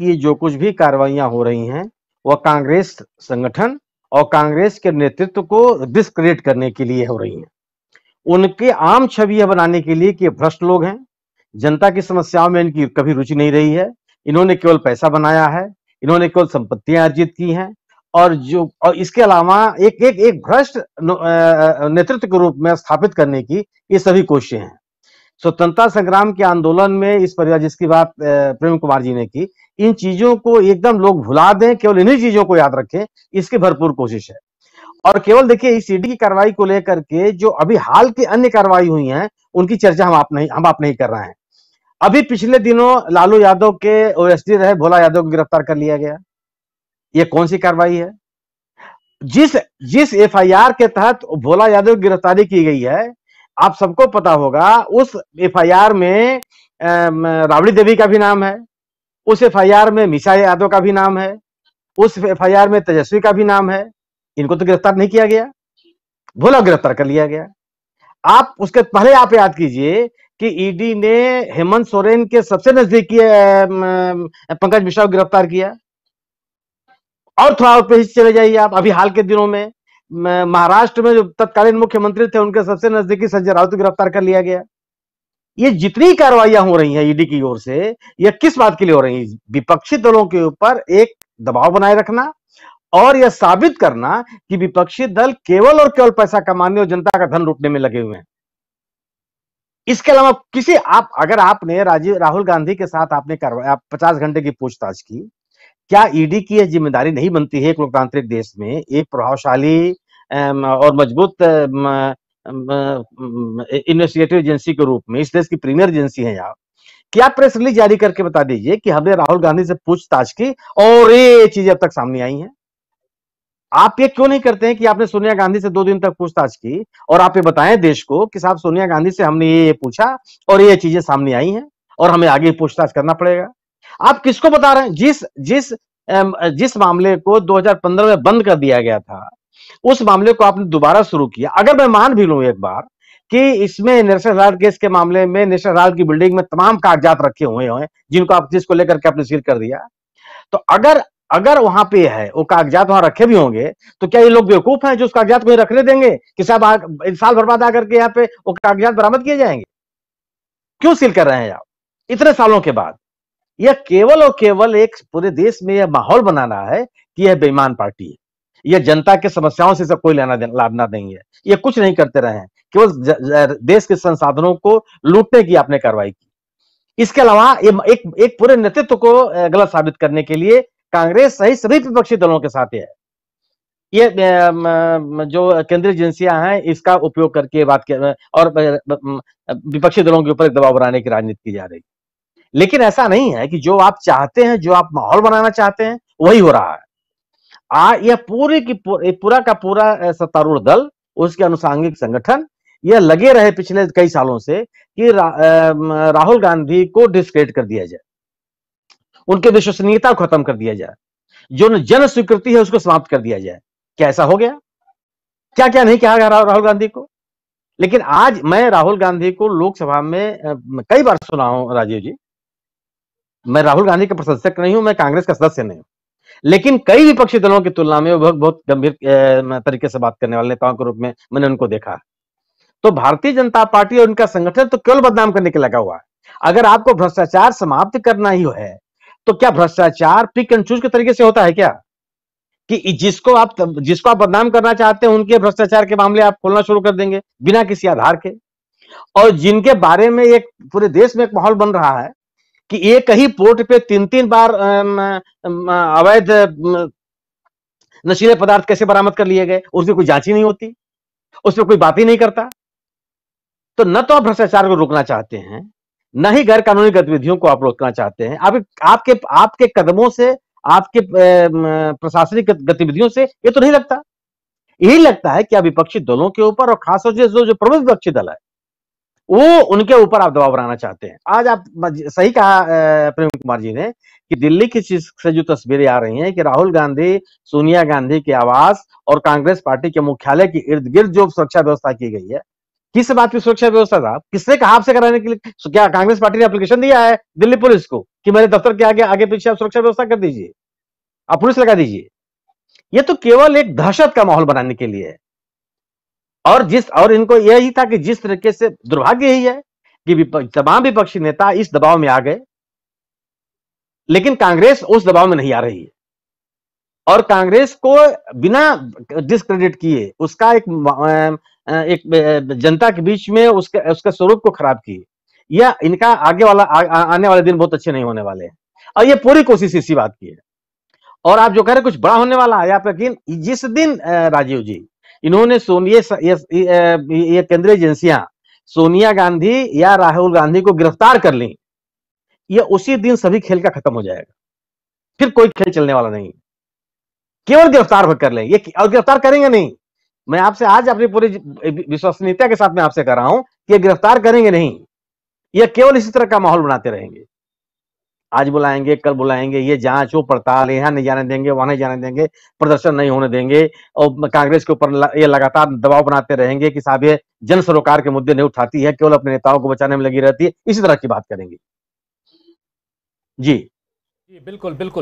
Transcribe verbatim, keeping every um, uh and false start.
कि जो कुछ भी कार्रवाइयां हो रही हैं वह कांग्रेस संगठन और कांग्रेस के नेतृत्व को डिस्क्रेडिट करने के लिए हो रही हैं, उनके आम छवि यह बनाने के लिए कि भ्रष्ट लोग हैं, जनता की समस्याओं में इनकी कभी रुचि नहीं रही है, इन्होंने केवल पैसा बनाया है, इन्होंने केवल संपत्तियां अर्जित की हैं। और जो और इसके अलावा एक एक एक भ्रष्ट नेतृत्व के रूप में स्थापित करने की ये सभी कोशिशें हैं। स्वतंत्रता संग्राम के आंदोलन में इस परिवार जिसकी बात प्रेम कुमार जी ने की, इन चीजों को एकदम लोग भुला दें, केवल इन्हीं चीजों को याद रखें, इसकी भरपूर कोशिश है। और केवल देखिए इस ईडी की कार्रवाई को लेकर के जो अभी हाल की अन्य कार्रवाई हुई है उनकी चर्चा हम आप नहीं हम आप नहीं कर रहे हैं। अभी पिछले दिनों लालू यादव के ओएसडी रहे भोला यादव को गिरफ्तार कर लिया गया, ये कौन सी कार्रवाई है? जिस जिस एफआईआर के तहत भोला यादव की गिरफ्तारी की गई है, आप सबको पता होगा उस एफआईआर में राबड़ी देवी का भी नाम है, उस एफआईआर में मिसाई यादव का भी नाम है, उस एफआईआर में तेजस्वी का भी नाम है। इनको तो गिरफ्तार नहीं किया गया, भोला गिरफ्तार कर लिया गया। आप उसके पहले आप याद कीजिए कि ईडी ने हेमंत सोरेन के सबसे नजदीकी पंकज मिश्रा को गिरफ्तार किया। और थोड़ा और पेश चले जाइए आप, अभी हाल के दिनों में महाराष्ट्र में जो तत्कालीन मुख्यमंत्री थे उनके सबसे नजदीकी संजय राउत को गिरफ्तार कर लिया गया। ये जितनी कार्रवाइयां हो रही हैं ईडी की ओर से, यह किस बात के लिए हो रही है? विपक्षी दलों के ऊपर एक दबाव बनाए रखना और यह साबित करना कि विपक्षी दल केवल और केवल पैसा कमाने और जनता का धन लूटने में लगे हुए हैं। इसके अलावा किसी आप अगर आपने राजीव राहुल गांधी के साथ आपने कार्रवाई आप पचास घंटे की पूछताछ की, क्या ईडी की यह जिम्मेदारी नहीं बनती है एक लोकतांत्रिक देश में एक प्रभावशाली और मजबूत इन्वेस्टिगेटिव एजेंसी के रूप में? इस देश की प्रीमियर एजेंसी है आप, क्या प्रेस रिलीज जारी करके बता दीजिए कि हमने राहुल गांधी से पूछताछ की और ये चीजें अब तक सामने आई हैं। आप ये क्यों नहीं करते हैं कि आपने सोनिया गांधी से दो दिन तक पूछताछ की और आप ये बताएं देश को कि साहब सोनिया गांधी से हमने ये ये पूछा और ये चीजें सामने आई हैं और हमें आगे पूछताछ करना पड़ेगा। आप किसको बता रहे हैं? जिस जिस जिस मामले को दो हज़ार पंद्रह में बंद कर दिया गया था उस मामले को आपने दोबारा शुरू किया। अगर मैं मान भी लूं एक बार कि इसमें नेशनल हेराल्ड केस के मामले में नेशनल हेराल्ड की बिल्डिंग में तमाम कागजात रखे हुए हैं जिनको आप जिसको लेकर के आपने सील कर दिया, तो अगर अगर वहां पे है वो कागजात वहां रखे भी होंगे तो क्या ये लोग बेवकूफ हैं जो उस कागजात को रखने देंगे कि साहब साल बर्बाद आकर के यहाँ पे वो कागजात बरामद किए जाएंगे? क्यों सील कर रहे हैं आप इतने सालों के बाद? यह केवल और केवल एक पूरे देश में यह माहौल बनाना है कि यह बेईमान पार्टी है, यह जनता के समस्याओं से सब कोई लेना लाभना नहीं है, यह कुछ नहीं करते रहे हैं, केवल देश के संसाधनों को लूटने की आपने कार्रवाई की। इसके अलावा एक एक पूरे नेतृत्व को गलत साबित करने के लिए कांग्रेस सहित सभी विपक्षी दलों के साथ है। ये जो केंद्रीय एजेंसियां हैं इसका उपयोग करके बात कर और विपक्षी दलों के ऊपर दबाव बनाने की राजनीति की जा रही है। लेकिन ऐसा नहीं है कि जो आप चाहते हैं, जो आप माहौल बनाना चाहते हैं वही हो रहा है। आ यह पूरी की पूरा का पूरा सत्तारूढ़ दल, उसके अनुसांगिक संगठन यह लगे रहे पिछले कई सालों से कि रा, राहुल गांधी को डिस्क्रेडिट कर दिया जाए, उनके विश्वसनीयता को खत्म कर दिया जाए, जो जन स्वीकृति है उसको समाप्त कर दिया जाए। क्या ऐसा हो गया? क्या क्या नहीं कहा गया राहुल गांधी को? लेकिन आज मैं राहुल गांधी को लोकसभा में कई बार सुना हूं। राजीव जी, मैं राहुल गांधी का प्रशंसक नहीं हूं, मैं कांग्रेस का सदस्य नहीं हूं, लेकिन कई विपक्षी दलों की तुलना में वो बहुत गंभीर तरीके से बात करने वाले नेताओं के रूप में मैंने उनको देखा। तो भारतीय जनता पार्टी और उनका संगठन तो केवल बदनाम करने के लगा हुआ है। अगर आपको भ्रष्टाचार समाप्त करना ही है तो क्या भ्रष्टाचार पिक एंड चूज के तरीके से होता है क्या कि जिसको आप जिसको आप बदनाम करना चाहते हैं उनके भ्रष्टाचार के मामले आप खोलना शुरू कर देंगे बिना किसी आधार के? और जिनके बारे में एक पूरे देश में एक माहौल बन रहा है कि एक ही पोर्ट पे तीन तीन बार अवैध नशीले पदार्थ कैसे बरामद कर लिए गए, उसमें कोई जांच ही नहीं होती, उसमें कोई बात ही नहीं करता। तो न तो आप भ्रष्टाचार को रोकना चाहते हैं, न ही गैर कानूनी गतिविधियों को आप रोकना चाहते हैं। आप, आपके आपके कदमों से, आपके प्रशासनिक गतिविधियों से ये तो नहीं लगता, यही लगता है कि आप विपक्षी दलों के ऊपर और खासतौर से जो प्रमुख विपक्षी दल है वो उनके ऊपर आप दबाव बनाना चाहते हैं। आज आप सही कहा प्रेम कुमार जी ने कि दिल्ली की चीज से जो तस्वीरें आ रही हैं कि राहुल गांधी, सोनिया गांधी के आवास और कांग्रेस पार्टी के मुख्यालय के इर्द गिर्द जो सुरक्षा व्यवस्था की गई है किस बात की सुरक्षा व्यवस्था था? किसने कहा आपसे कराने के लिए? क्या कांग्रेस पार्टी ने एप्लीकेशन दिया है दिल्ली पुलिस को कि मेरे दफ्तर के आगे आगे पीछे आप सुरक्षा व्यवस्था कर दीजिए, आप पुलिस लगा दीजिए? ये तो केवल एक दहशत का माहौल बनाने के लिए है। और जिस और इनको यही था कि जिस तरीके से दुर्भाग्य यही है कि विपक्ष, तमाम विपक्षी नेता इस दबाव में आ गए, लेकिन कांग्रेस उस दबाव में नहीं आ रही है और कांग्रेस को बिना डिस्क्रेडिट किए उसका एक एक जनता के बीच में उसके उसके स्वरूप को खराब किए। यह इनका आगे वाला आ, आ, आने वाले दिन बहुत अच्छे नहीं होने वाले हैं और ये पूरी कोशिश इसी बात की है। और आप जो कह रहे कुछ बड़ा होने वाला है, आप यकीन, जिस दिन राजीव जी इन्होंने सोनिया ये केंद्रीय एजेंसियां सोनिया गांधी या राहुल गांधी को गिरफ्तार कर ली, ये उसी दिन सभी खेल का खत्म हो जाएगा, फिर कोई खेल चलने वाला नहीं, केवल गिरफ्तार भर कर लें। ये और गिरफ्तार करेंगे नहीं, मैं आपसे आज अपनी पूरी विश्वसनीयता के साथ मैं आपसे कह रहा हूं कि गिरफ्तार करेंगे नहीं, ये केवल इसी तरह का माहौल बनाते रहेंगे, आज बुलाएंगे कल बुलाएंगे, ये जांच हो पड़ताल, यहाँ नहीं जाने देंगे वहां नहीं जाने देंगे, प्रदर्शन नहीं होने देंगे और कांग्रेस के ऊपर ये लगातार दबाव बनाते रहेंगे कि साहब ये जन सरोकार के मुद्दे नहीं उठाती है, केवल अपने नेताओं को बचाने में लगी रहती है, इसी तरह की बात करेंगे। जी बिल्कुल बिल्कुल।